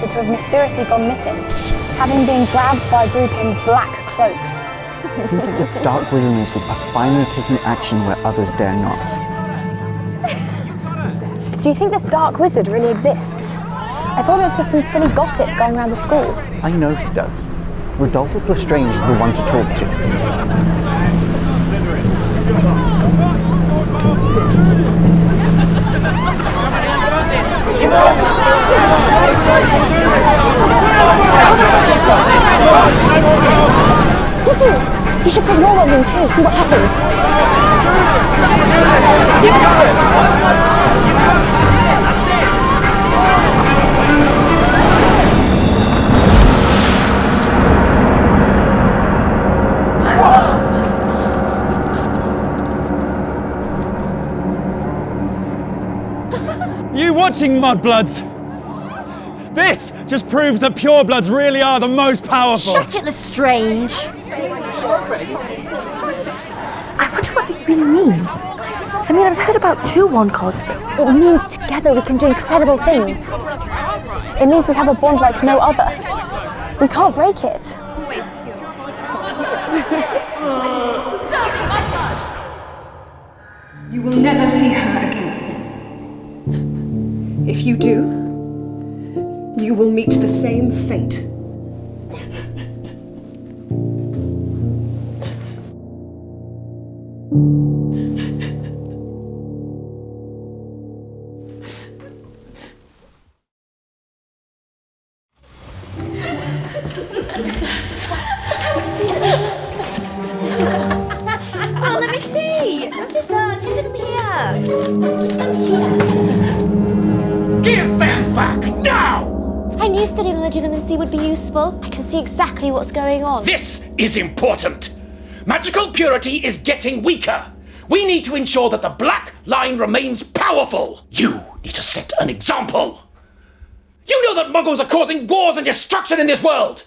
reported to have mysteriously gone missing, having been grabbed by a group in black cloaks. It seems like this dark wizarding group are finally taking action where others dare not. Do you think this dark wizard really exists? I thought it was just some silly gossip going around the school. I know he does. Rodolphus Lestrange is the one to talk to. Sissy, you should put your one in too, see what happens. Watching mudbloods! This just proves that purebloods really are the most powerful! Shut it, Lestrange! I wonder what this really means. I mean, I've heard about two wand cards, but it means together we can do incredible things. It means we have a bond like no other. We can't break it. You will never see her again. If you do, you will meet the same fate. Oh, let me see! What's this? Give them here! Give them here! Give them back now! I knew studying legitimacy would be useful. I can see exactly what's going on. This is important. Magical purity is getting weaker. We need to ensure that the black line remains powerful. You need to set an example. You know that muggles are causing wars and destruction in this world.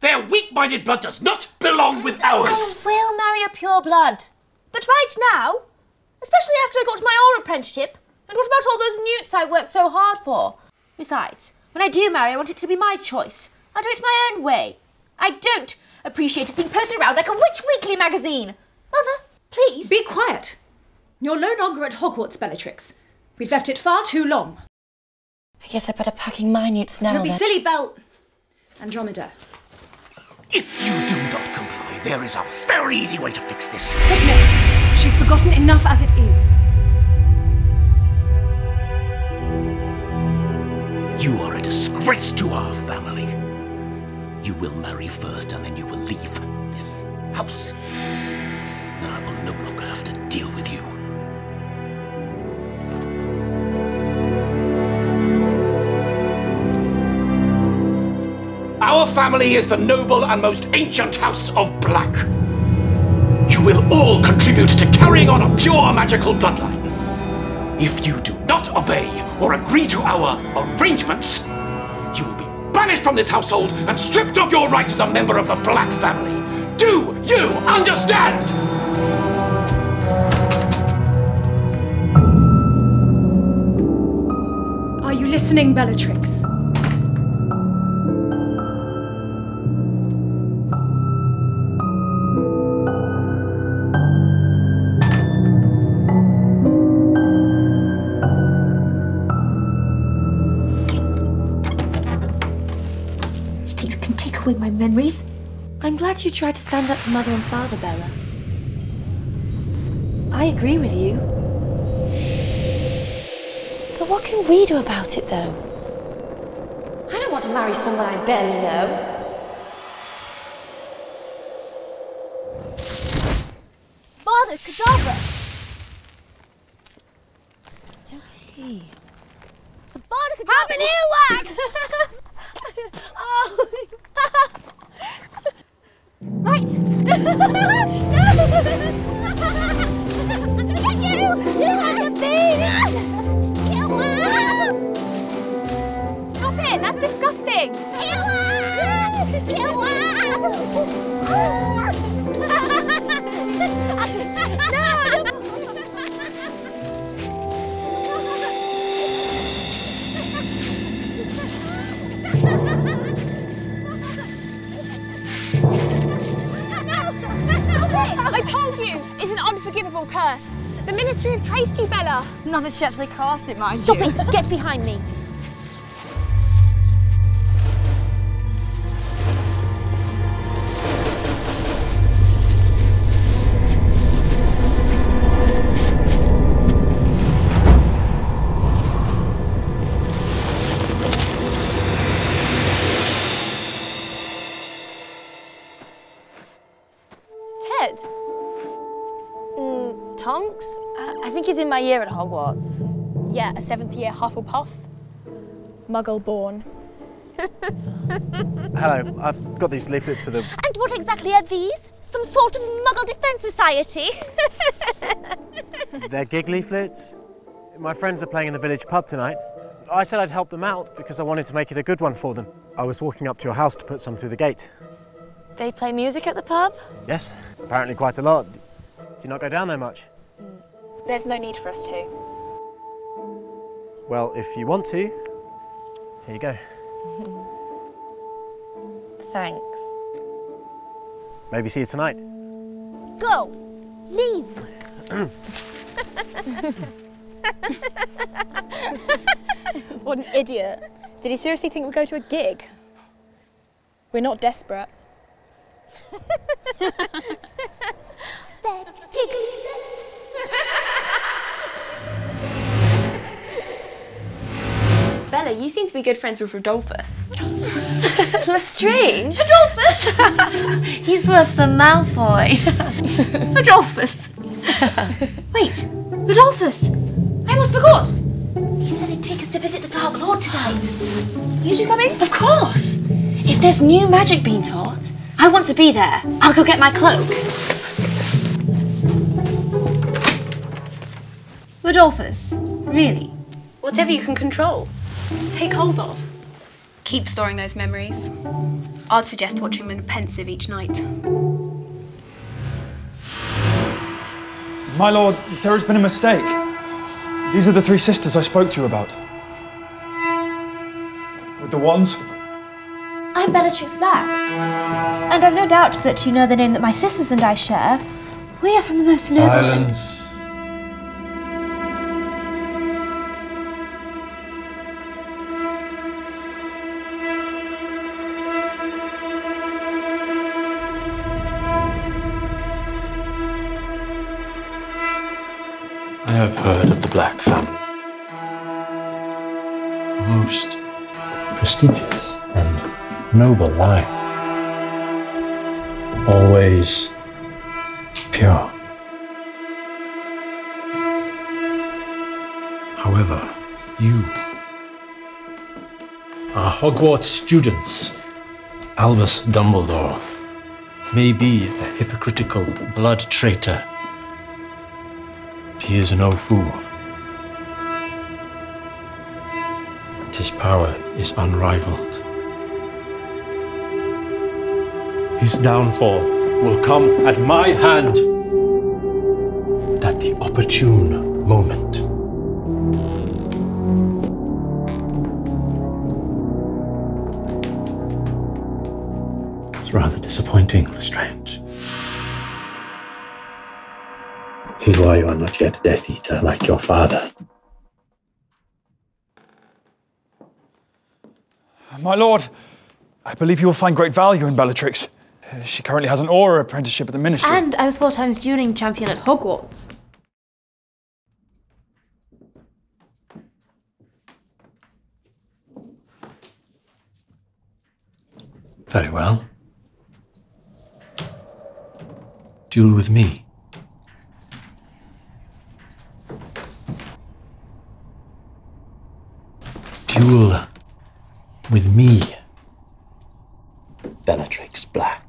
Their weak-minded blood does not belong with ours. I will marry a pure blood. But right now, especially after I got my Auror apprenticeship, and what about all those newts I worked so hard for? Besides, when I do marry, I want it to be my choice. I'll do it my own way. I don't appreciate it being posted around like a Witch Weekly magazine. Mother, please. Be quiet. You're no longer at Hogwarts, Bellatrix. We've left it far too long. I guess I'd better packing my newts now. Don't be silly, Bell. Andromeda. If you do not comply, there is a very easy way to fix this. Cygnus, she's forgotten enough as it is. You are a disgrace to our family. You will marry first and then you will leave this house. Then I will no longer have to deal with you. Our family is the noble and most ancient house of Black. You will all contribute to carrying on a pure magical bloodline. If you do not obey or agree to our arrangements, you will be banished from this household and stripped of your rights as a member of the Black family. Do you understand? Are you listening, Bellatrix? My memories. I'm glad you tried to stand up to Mother and Father, Bella. I agree with you. But what can we do about it, though? I don't want to marry someone I barely know. Father, Cadabra! It's okay. Father, Cadabra! Have a new one! Oh. Right! No! I'm gonna get you! You are the beast! Kill her! Stop it! That's disgusting! Kill her! Kill her! No! unforgivable curse. The Ministry have traced you, Bella. Not that she actually cast it, mind you. Stop it! Get behind me. Tonks? I think he's in my year at Hogwarts. Yeah, a seventh-year Hufflepuff. Muggle-born. Hello, I've got these leaflets for the... And what exactly are these? Some sort of Muggle Defence Society? They're gig leaflets. My friends are playing in the village pub tonight. I said I'd help them out because I wanted to make it a good one for them. I was walking up to your house to put some through the gate. They play music at the pub? Yes, apparently quite a lot. Do you not go down there much? There's no need for us to. Well, if you want to, here you go. Thanks. Maybe see you tonight. Go! Leave! What an idiot. Did he seriously think we'd go to a gig? We're not desperate. Bella, you seem to be good friends with Rodolphus. Lestrange? Rodolphus! He's worse than Malfoy. Rodolphus! Wait, Rodolphus! I almost forgot! He said he'd take us to visit the Dark Lord tonight. You two coming? Of course! If there's new magic being taught, I want to be there. I'll go get my cloak. Rodolphus, really? Whatever you can control, take hold of. Keep storing those memories. I'd suggest watching them in Pensieve each night. My lord, there has been a mistake. These are the three sisters I spoke to you about. With the wands. I'm Bellatrix Black, and I've no doubt that you know the name that my sisters and I share. We are from the most noble... Silence. I have heard of the Black family. Most prestigious and noble line. Always pure. However, you are Hogwarts students. Albus Dumbledore may be a hypocritical blood traitor. He is no fool. And his power is unrivaled. His downfall will come at my hand at the opportune moment. It's rather disappointing, Lestrange. This is why you are not yet a Death Eater like your father. My lord, I believe you will find great value in Bellatrix. She currently has an Auror apprenticeship at the Ministry. And I was 4 times dueling champion at Hogwarts. Very well. Duel with me. Duel with me, Bellatrix Black.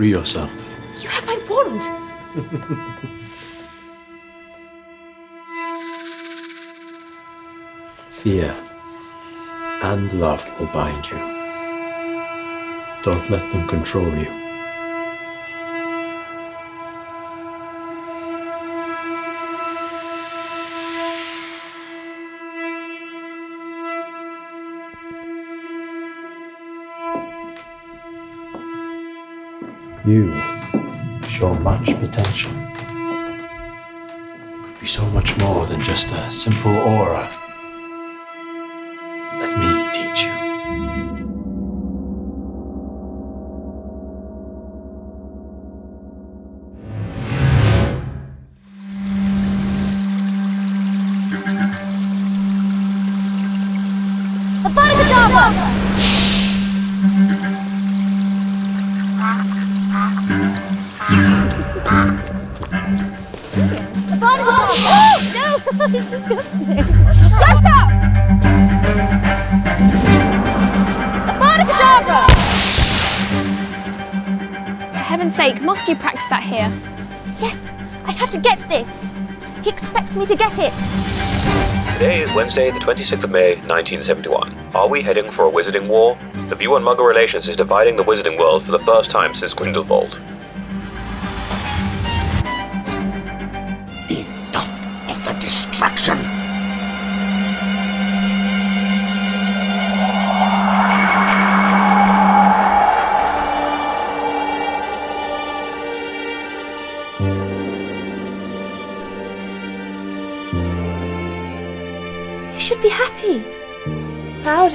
free yourself. You have my wand! Fear and love will bind you. Don't let them control you. You show much potential. Could be so much more than just a simple aura. Let me teach you. Must you practice that here? Yes, I have to get this. He expects me to get it. Today is Wednesday, the 26th of May, 1971. Are we heading for a wizarding war? The view on Muggle relations is dividing the wizarding world for the first time since Grindelwald. Enough of the distraction.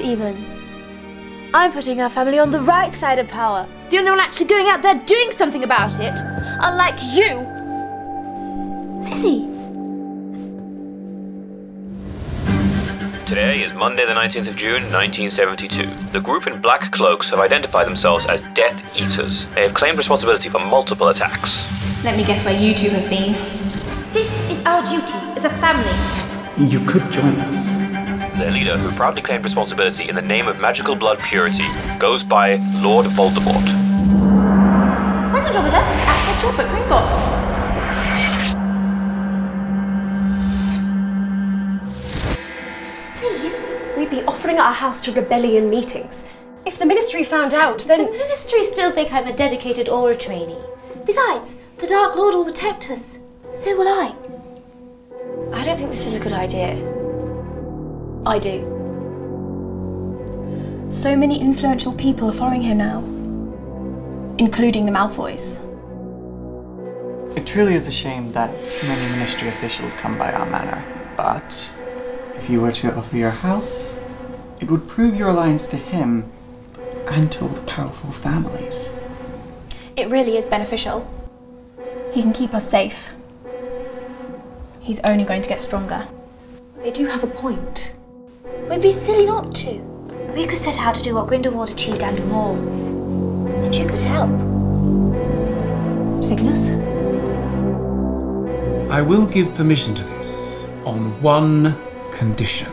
Even. I'm putting our family on the right side of power. The only one actually going out there doing something about it. Unlike you. Sissy. Today is Monday the 19th of June, 1972. The group in black cloaks have identified themselves as Death Eaters. They have claimed responsibility for multiple attacks. Let me guess where you two have been. This is our duty as a family. You could join us. Their leader, who proudly claimed responsibility in the name of magical blood purity, goes by Lord Voldemort. Where's Andromeda? At her top at Gringotts. Please? We'd be offering our house to rebellion meetings. If the Ministry found out, then... The Ministry still think I'm a dedicated aura trainee. Besides, the Dark Lord will protect us. So will I. I don't think this is a good idea. I do. So many influential people are following him now, including the Malfoys. It truly is a shame that too many Ministry officials come by our manor, but if you were to offer your house, it would prove your alliance to him and to all the powerful families. It really is beneficial. He can keep us safe. He's only going to get stronger. They do have a point. We'd be silly not to. We could set out to do what Grindelwald achieved and more. And you could help. Cygnus? I will give permission to this on one condition.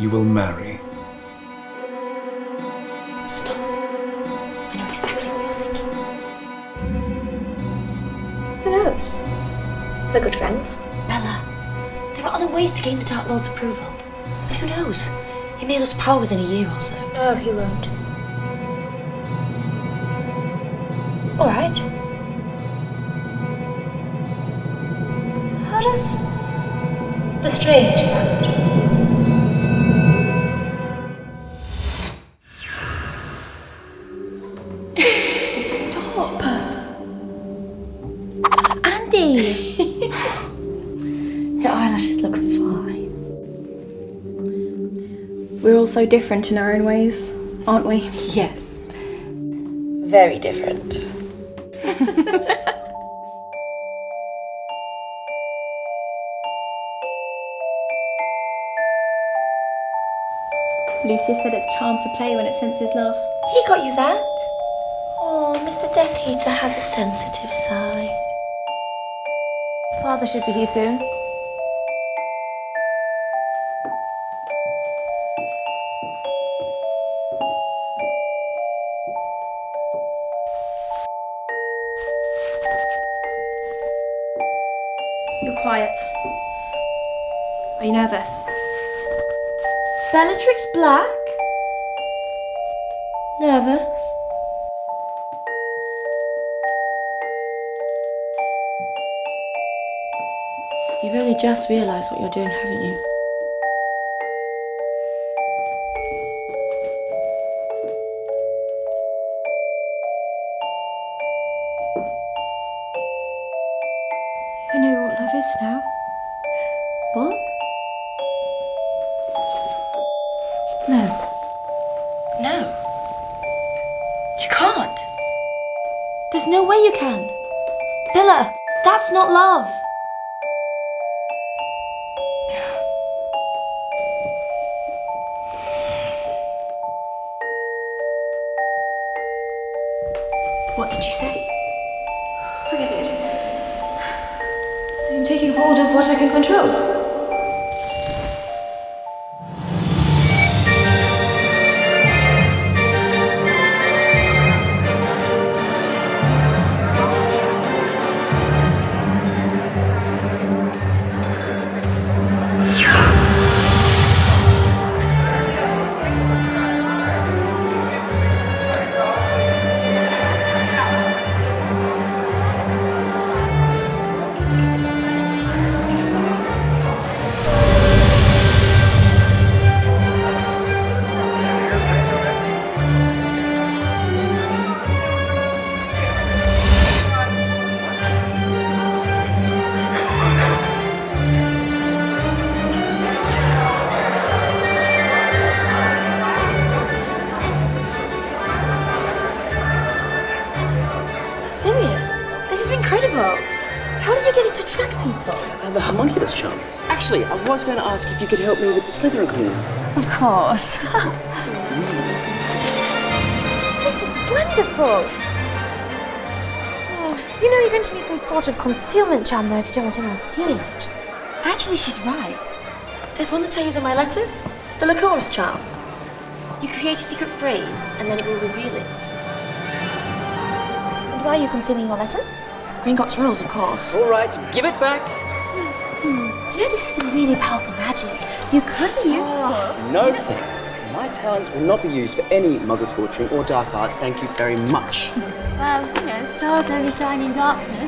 You will marry. Stop. I know exactly what you're thinking. Who knows? We're good friends. Bella. There are other ways to gain the Dark Lord's approval. But who knows? He may lose power within a year or so. No, he won't. All right. How does Lestrange sound? Stop. Andy! Your eyelashes look fine. We're all so different in our own ways, aren't we? Yes. Very different. Lucius said it's charmed to play when it senses love. He got you that. Oh, Mr. Death Eater has a sensitive side. Father should be here soon. quiet. Are you nervous? Bellatrix Black? Nervous? You've only just realised what you're doing, haven't you? I know what love is now. What? No. No. You can't. There's no way you can. Bella, that's not love. What did you say? Forget it. I'm taking hold of what I can control. I was going to ask if you could help me with the Slytherin cleaning. Of course. This is wonderful. Oh, you know you're going to need some sort of concealment charm though if you don't want anyone stealing it. Actually, she's right. There's one that I use on my letters, the Lacorus charm. You create a secret phrase and then it will reveal it. And why are you concealing your letters? Gringotts rules, of course. All right, give it back. You know, this is some really powerful magic. You could be useful. No thanks. My talents will not be used for any muggle torturing or dark arts. Thank you very much. Well, you know, stars only shine in darkness.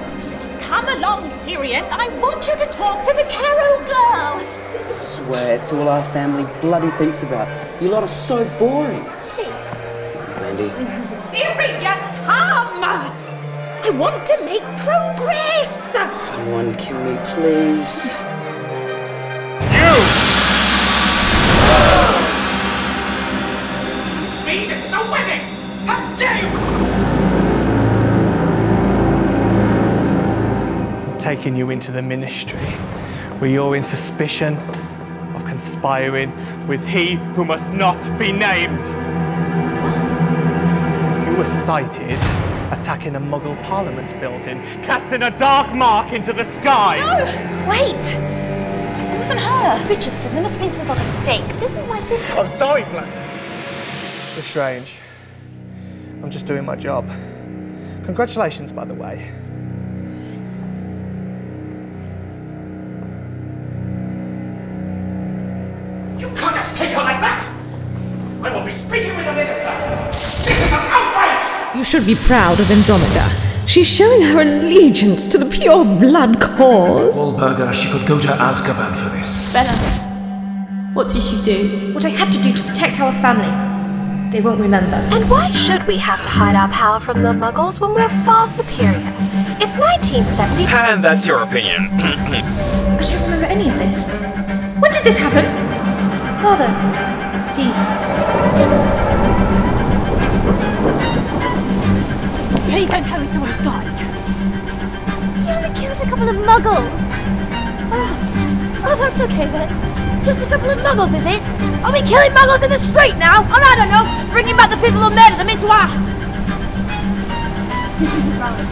Come along, Sirius. I want you to talk to the Carrow girl. Swear, it's all our family bloody thinks about. You lot are so boring. Please. Mandy. Sirius, come! I want to make progress. Someone kill me, please. Taking you into the Ministry, where you're in suspicion of conspiring with he who must not be named. What? You were sighted attacking a Muggle Parliament building, casting a dark mark into the sky. No! Wait! It wasn't her. Richardson, there must have been some sort of mistake. This is my sister. I'm sorry, Black. Lestrange, I'm just doing my job. Congratulations, by the way. You should be proud of Andromeda. She's showing her allegiance to the pure blood cause. Walburga, she could go to Azkaban for this. Bella, what did you do? What I had to do to protect our family. They won't remember. And why should we have to hide our power from the Muggles when we're far superior? It's 1970. And that's your opinion. I don't remember any of this. When did this happen? Father. He... Please don't tell me someone's died. He only killed a couple of muggles. Oh, that's okay then. Just a couple of muggles, is it? Are we killing muggles in the street now? Oh, I don't know. Bringing back the people who murdered them into our... This isn't right.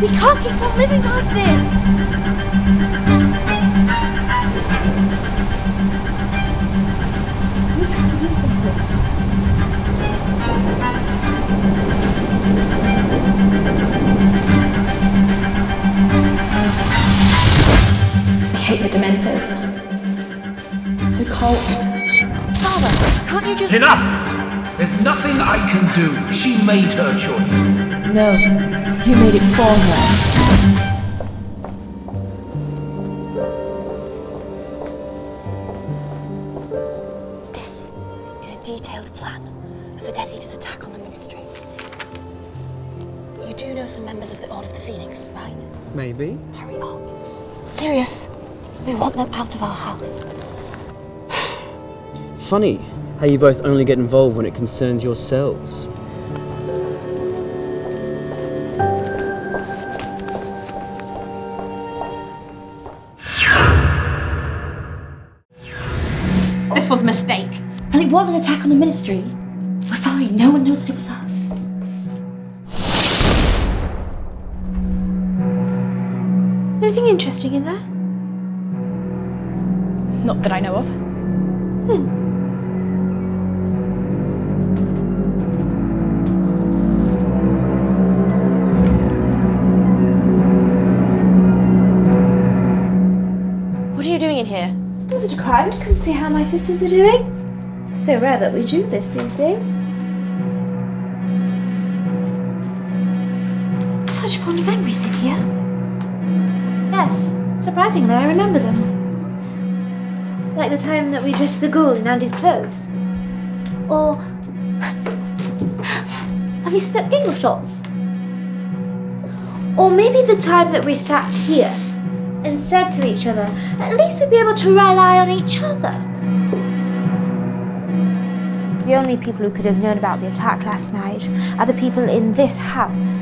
We can't keep on living like this. We have to do something. cult. Father, can't you just... Enough! There's nothing I can do. She made her choice. No, you made it for her. Maybe. Hurry up. Sirius, we want them out of our house. Funny how you both only get involved when it concerns yourselves. This was a mistake. Well, it was an attack on the Ministry. We're fine, no one knows that it was us. Anything interesting in there? Not that I know of. What are you doing in here? Is it a crime to come see how my sisters are doing? It's so rare that we do this these days. Such fond memories in here. Yes, surprisingly, I remember them. Like the time that we dressed the ghoul in Andy's clothes. Or... have we stuck giggle shots? Or maybe the time that we sat here and said to each other, at least we'd be able to rely on each other. The only people who could have known about the attack last night are the people in this house.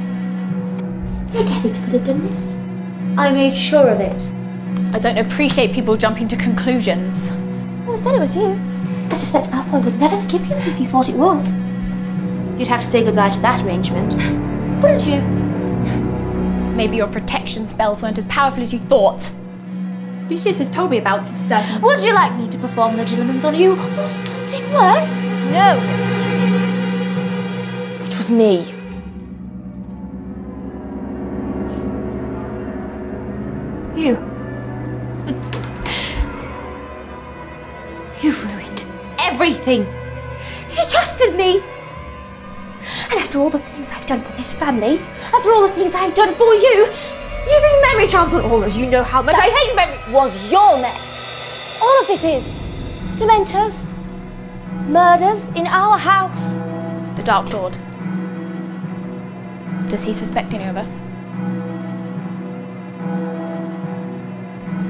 No David could have done this. I made sure of it. I don't appreciate people jumping to conclusions. Well, I said it was you. I suspect Malfoy would never forgive you if you thought it was. You'd have to say goodbye to that arrangement, wouldn't you? Maybe your protection spells weren't as powerful as you thought. Lucius has told me about his certain... Would you like me to perform legilimens on you, or something worse? No. It was me. You've ruined everything. He trusted me. And after all the things I've done for this family, after all the things I've done for you, using memory charms on Aurors, you know how much I hate memory, was your mess. All of this is Dementors, murders in our house. The Dark Lord. Does he suspect any of us?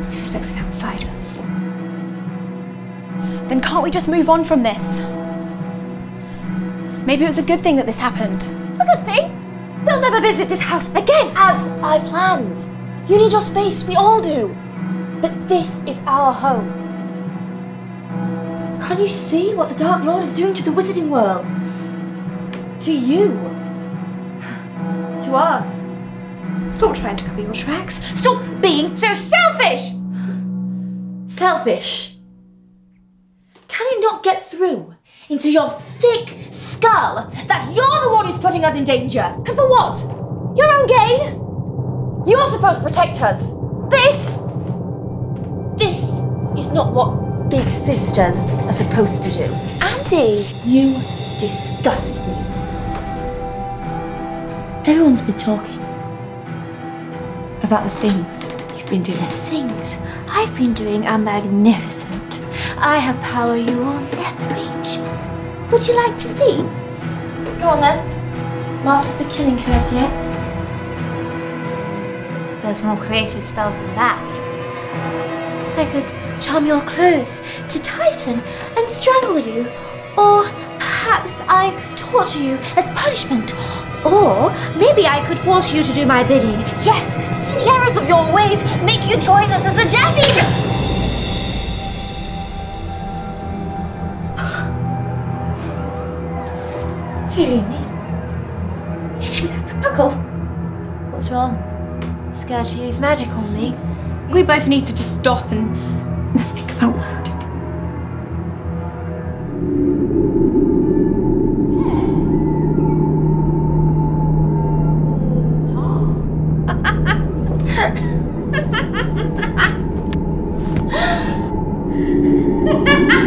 He suspects an outsider. Then can't we just move on from this? Maybe it was a good thing that this happened. A good thing? They'll never visit this house again, as I planned. You need your space, we all do. But this is our home. Can't you see what the Dark Lord is doing to the wizarding world? To you. To us. Stop trying to cover your tracks. Stop being so selfish! Selfish? Can it not get through into your thick skull that you're the one who's putting us in danger? And for what? Your own gain? You're supposed to protect us. This is not what big sisters are supposed to do. Andy, you disgust me. Everyone's been talking. About the things you've been doing. The things I've been doing are magnificent. I have power you will never reach. Would you like to see? Go on then. Master the killing curse yet? There's more creative spells than that. I could charm your clothes to tighten and strangle you. Or perhaps I could torture you as punishment. Or maybe I could force you to do my bidding. Yes, see the errors of your ways, make you join us as a Death Eater! Do you hear me? Hit me like a buckle. What's wrong? Scared to use magic on me? We both need to just stop and think about what. Ha ha ha!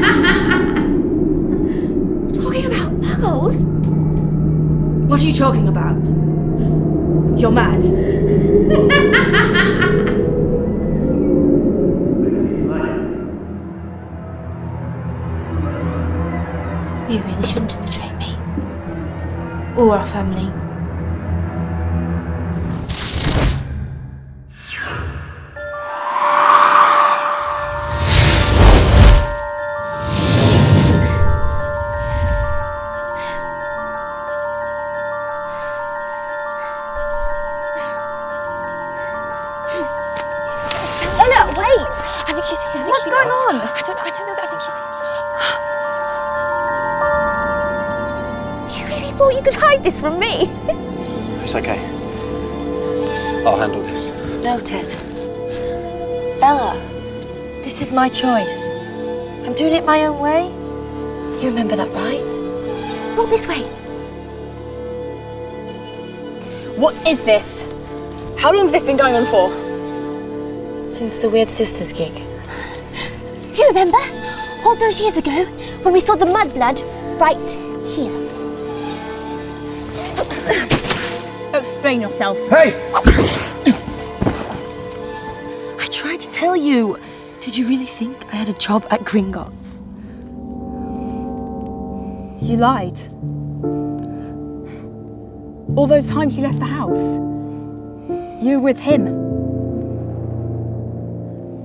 you talking about? You're mad. You really shouldn't have betrayed me. Or our family. My choice. I'm doing it my own way. You remember that, right? Walk this way. What is this? How long has this been going on for? Since the Weird Sisters gig. You remember? All those years ago, when we saw the mudblood right here. Explain yourself. Hey! I tried to tell you. Did you really think I had a job at Gringotts? You lied. All those times you left the house. You with him.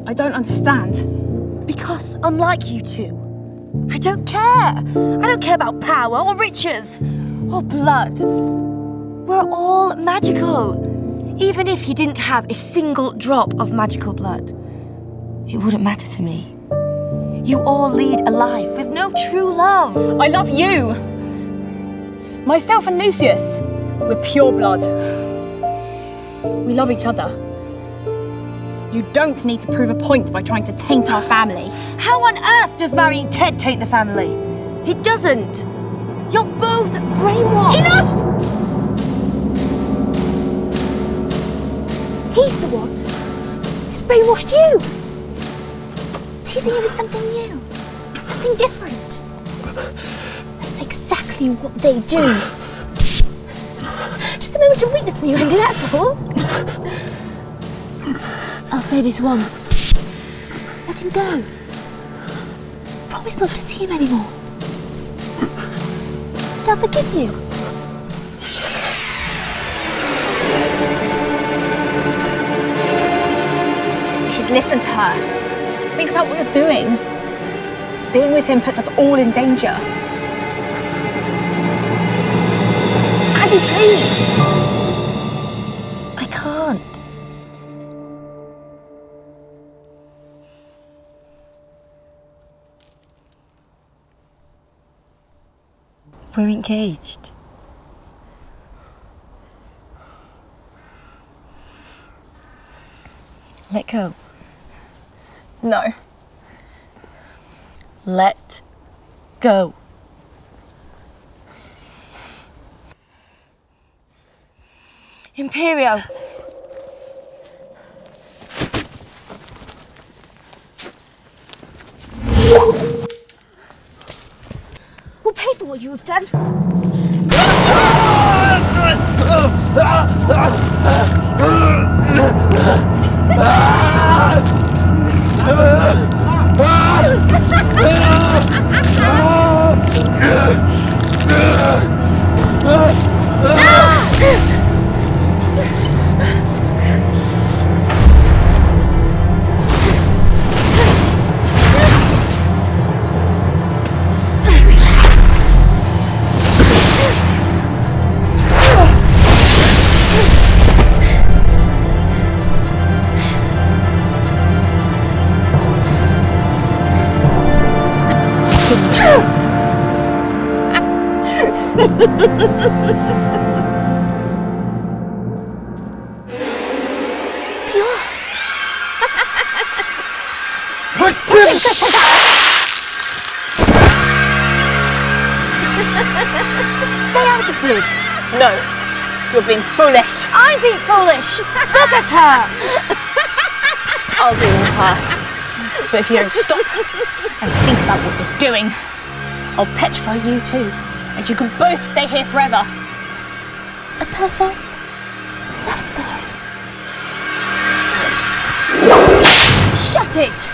I don't understand. Because, unlike you two, I don't care. I don't care about power or riches or blood. We're all magical. Even if you didn't have a single drop of magical blood, it wouldn't matter to me. You all lead a life with no true love. I love you. Myself and Lucius, we're pure blood. We love each other. You don't need to prove a point by trying to taint our family. How on earth does marrying Ted taint the family? It doesn't. You're both brainwashed. Enough! He's the one who's brainwashed you. Teasing you is something new, something different. That's exactly what they do. Just a moment of weakness for you, Andy, that's all. I'll say this once. Let him go. Promise not to see him anymore. They'll forgive you. You should listen to her. Think about what you're doing. Being with him puts us all in danger. Andy, please! I can't. We're engaged. Let go. No. Let go. Imperio. We'll pay for what you have done. Foolish! Look at her! I'll deal with her. But if you don't stop and think about what you're doing, I'll petrify you too, and you can both stay here forever. a perfect love story. Shut it!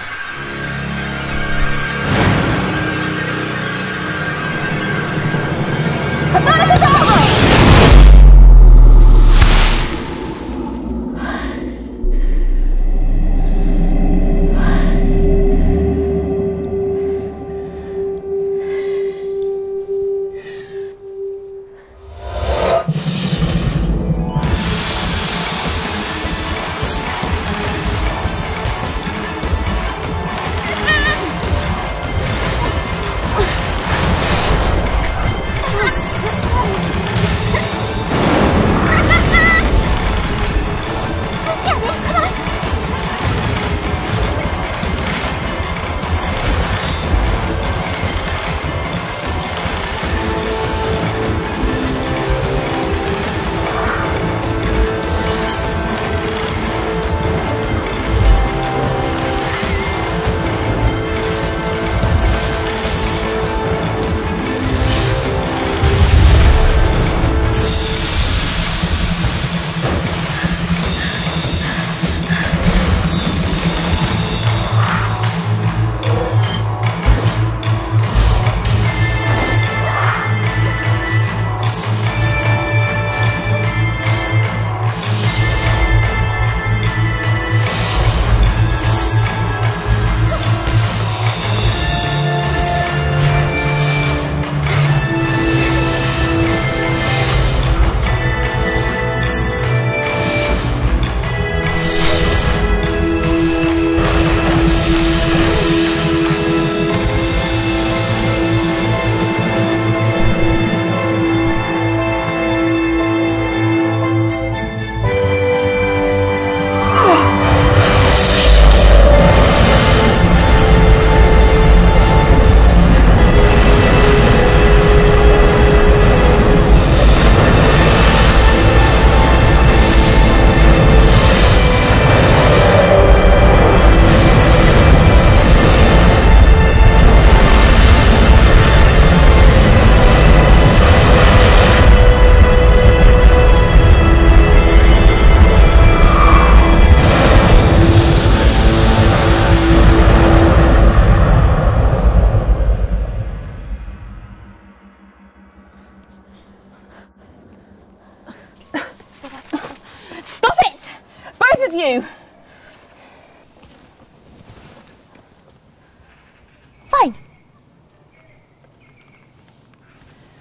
Fine.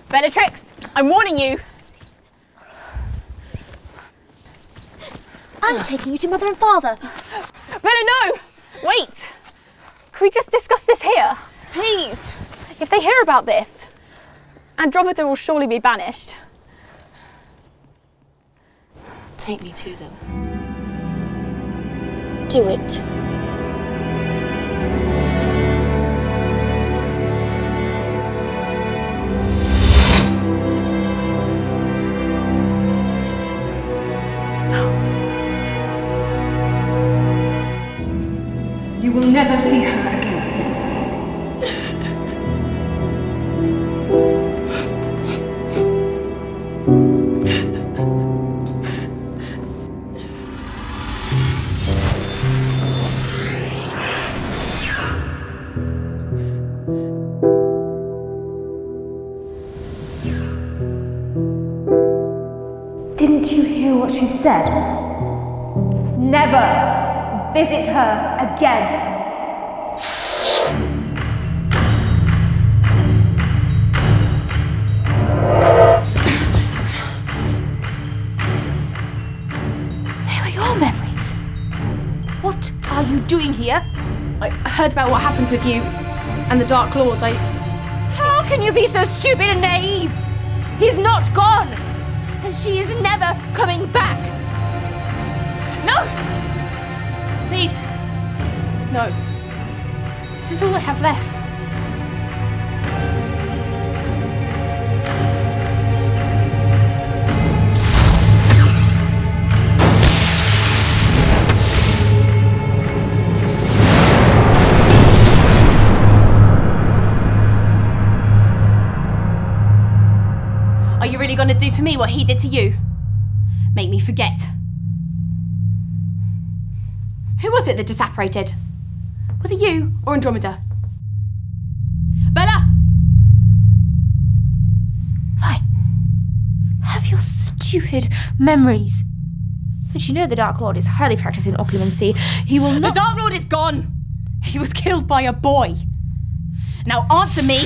Bellatrix, I'm warning you. I'm taking you to Mother and Father. Bella, no! Wait! Can we just discuss this here? Please! If they hear about this, Andromeda will surely be banished. Take me to them. Do it. You will never see her. Said, never visit her again. They were your memories. What are you doing here? I heard about what happened with you and the Dark Lord. How can you be so stupid and naive? He's not gone. And she is never coming back. No! Please. No. This is all I have left. Are you really going to do to me what he did to you? make me forget. Who was it that disapparated? Was it you or Andromeda? Bella! Fine. Have your stupid memories. But you know the Dark Lord is highly practiced in occlumency. He will not— The Dark Lord is gone! He was killed by a boy. Now answer me!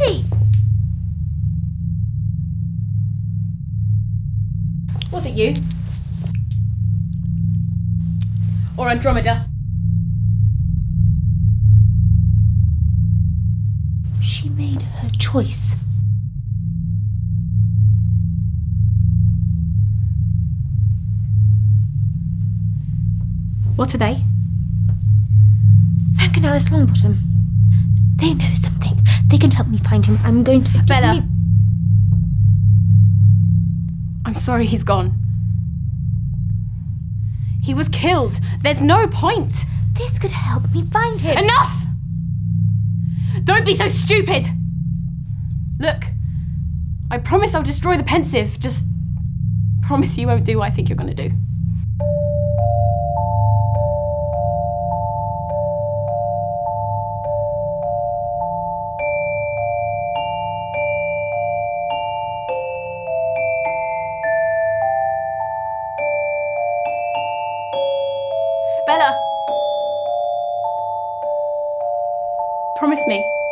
Sissy! Was it you? Or Andromeda? She made her choice. What are they? Frank and Alice Longbottom. They know something. They can help me find him. I'm going to— Bella! I'm sorry he's gone. He was killed. There's no point. This could help me find him. Enough! Don't be so stupid! Look, I promise I'll destroy the Pensieve. Just promise you won't do what I think you're going to do. Promise me.